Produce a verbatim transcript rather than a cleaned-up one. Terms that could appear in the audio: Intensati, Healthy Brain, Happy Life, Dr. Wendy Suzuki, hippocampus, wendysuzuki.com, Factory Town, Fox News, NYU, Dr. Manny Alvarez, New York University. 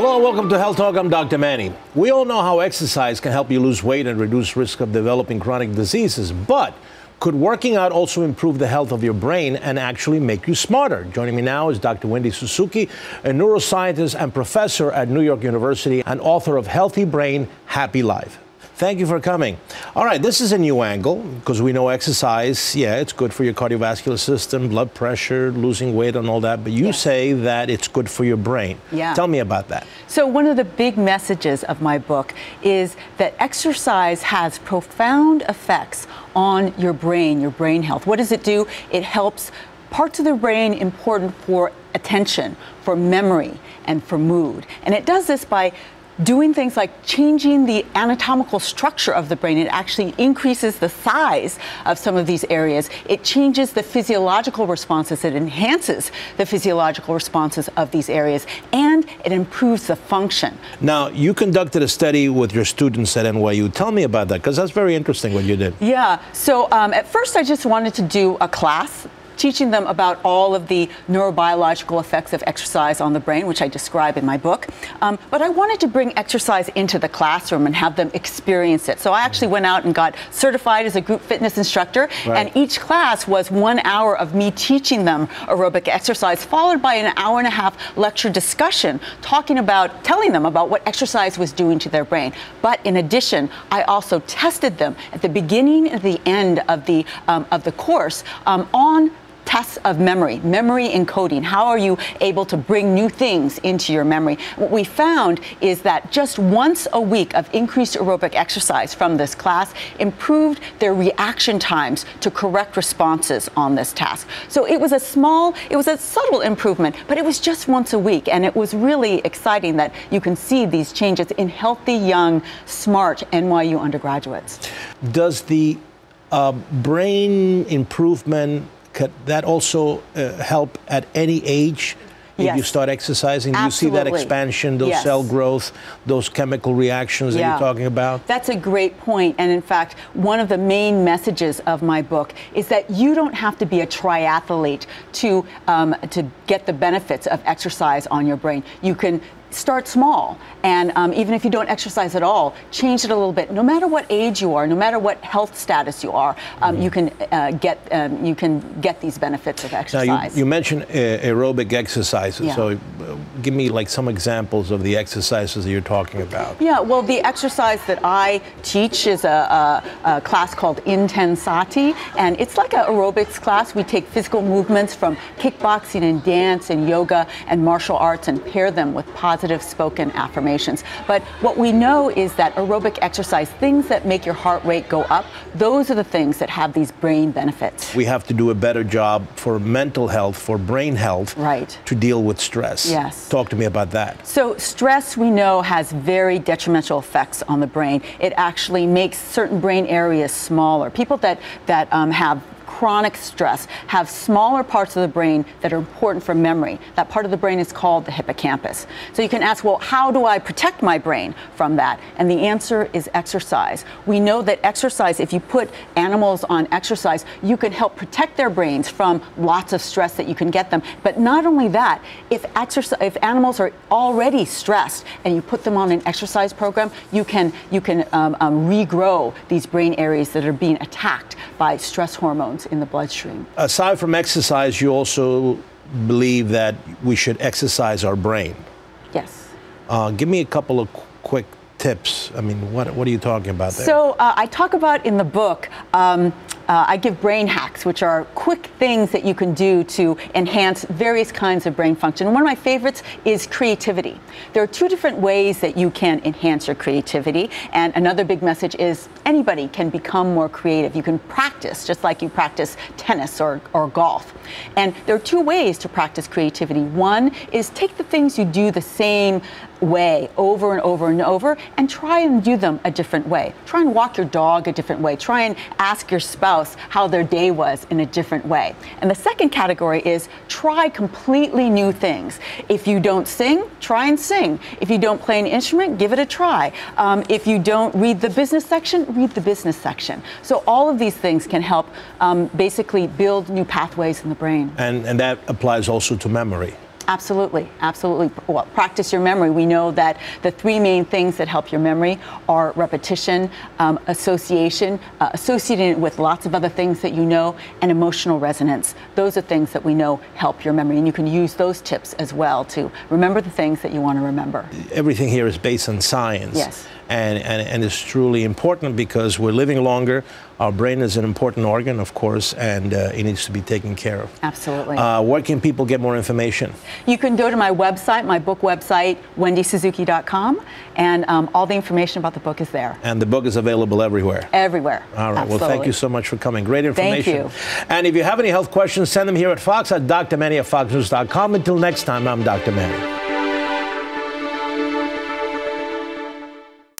Hello and welcome to Health Talk. I'm Doctor Manny. We all know how exercise can help you lose weight and reduce risk of developing chronic diseases, but could working out also improve the health of your brain and actually make you smarter? Joining me now is Doctor Wendy Suzuki, a neuroscientist and professor at New York University and author of Healthy Brain, Happy Life. Thank you for coming. All right, this is a new angle because we know exercise, yeah, it's good for your cardiovascular system, blood pressure, losing weight and all that, but you yeah. say that it's good for your brain. Yeah. Tell me about that. So one of the big messages of my book is that exercise has profound effects on your brain, your brain health. What does it do? It helps parts of the brain important for attention, for memory, and for mood. And it does this by doing things like changing the anatomical structure of the brain. It actually increases the size of some of these areas. It changes the physiological responses. It enhances the physiological responses of these areas, and it improves the function. Now, you conducted a study with your students at N Y U. Tell me about that, because that's very interesting what you did. Yeah, so um, at first I just wanted to do a class teaching them about all of the neurobiological effects of exercise on the brain, which I describe in my book. Um, but I wanted to bring exercise into the classroom and have them experience it. So I actually went out and got certified as a group fitness instructor. Right. And each class was one hour of me teaching them aerobic exercise, followed by an hour and a half lecture discussion, talking about, telling them about what exercise was doing to their brain. But in addition, I also tested them at the beginning and the end of the, um, of the course um, on tests of memory, memory encoding. How are you able to bring new things into your memory? What we found is that just once a week of increased aerobic exercise from this class improved their reaction times to correct responses on this task. So it was a small, it was a subtle improvement, but it was just once a week. And it was really exciting that you can see these changes in healthy, young, smart N Y U undergraduates. Does the uh, brain improvement, could that also uh, help at any age if yes. you start exercising? Do Absolutely. You see that expansion, those yes. cell growth, those chemical reactions yeah. that you're talking about? That's a great point. And in fact, one of the main messages of my book is that you don't have to be a triathlete to, um, to get the benefits of exercise on your brain. You can start small, and um, even if you don't exercise at all, change it a little bit. No matter what age you are, no matter what health status you are, um, mm-hmm. you can uh, get um, you can get these benefits of exercise. Now you, you mentioned aerobic exercises, yeah. so give me like some examples of the exercises that you're talking about. Yeah, well, the exercise that I teach is a, a, a class called Intensati, and it's like an aerobics class. We take physical movements from kickboxing and dance and yoga and martial arts and pair them with positive positive spoken affirmations. But what we know is that aerobic exercise, things that make your heart rate go up, those are the things that have these brain benefits. We have to do a better job for mental health, for brain health, right. to deal with stress. Yes. Talk to me about that. So stress, we know, has very detrimental effects on the brain. It actually makes certain brain areas smaller. People that, that um, have chronic stress have smaller parts of the brain that are important for memory. That part of the brain is called the hippocampus. So you can ask, well, how do I protect my brain from that? And the answer is exercise. We know that exercise, if you put animals on exercise, you can help protect their brains from lots of stress that you can get them. But not only that, if, exercise, if animals are already stressed and you put them on an exercise program, you can, you can um, um, regrow these brain areas that are being attacked by stress hormones in the bloodstream. Aside from exercise, you also believe that we should exercise our brain. Yes. Uh, give me a couple of qu quick tips. I mean, what, what are you talking about there? So uh, I talk about in the book, um, Uh, I give brain hacks, which are quick things that you can do to enhance various kinds of brain function. And one of my favorites is creativity. There are two different ways that you can enhance your creativity. And another big message is anybody can become more creative. You can practice just like you practice tennis or, or golf. And there are two ways to practice creativity. One is take the things you do the same way over and over and over and try and do them a different way. Try and walk your dog a different way. Try and ask your spouse how their day was in a different way. And the second category is try completely new things. If you don't sing, try and sing. If you don't play an instrument, give it a try. Um, if you don't read the business section, read the business section. So all of these things can help um, basically build new pathways in the brain. And, and that applies also to memory. Absolutely, absolutely. Well, practice your memory. We know that the three main things that help your memory are repetition, um, association, uh, associating it with lots of other things that you know, and emotional resonance. Those are things that we know help your memory, and you can use those tips as well to remember the things that you want to remember. Everything here is based on science. Yes. And, and, and it's truly important because we're living longer. Our brain is an important organ, of course, and uh, it needs to be taken care of. Absolutely. Uh, where can people get more information? You can go to my website, my book website, wendy suzuki dot com, and um, all the information about the book is there. And the book is available everywhere? Everywhere. All right. Absolutely. Well, thank you so much for coming. Great information. Thank you. And if you have any health questions, send them here at Fox at Doctor Manny at fox news dot com. Until next time, I'm Doctor Manny.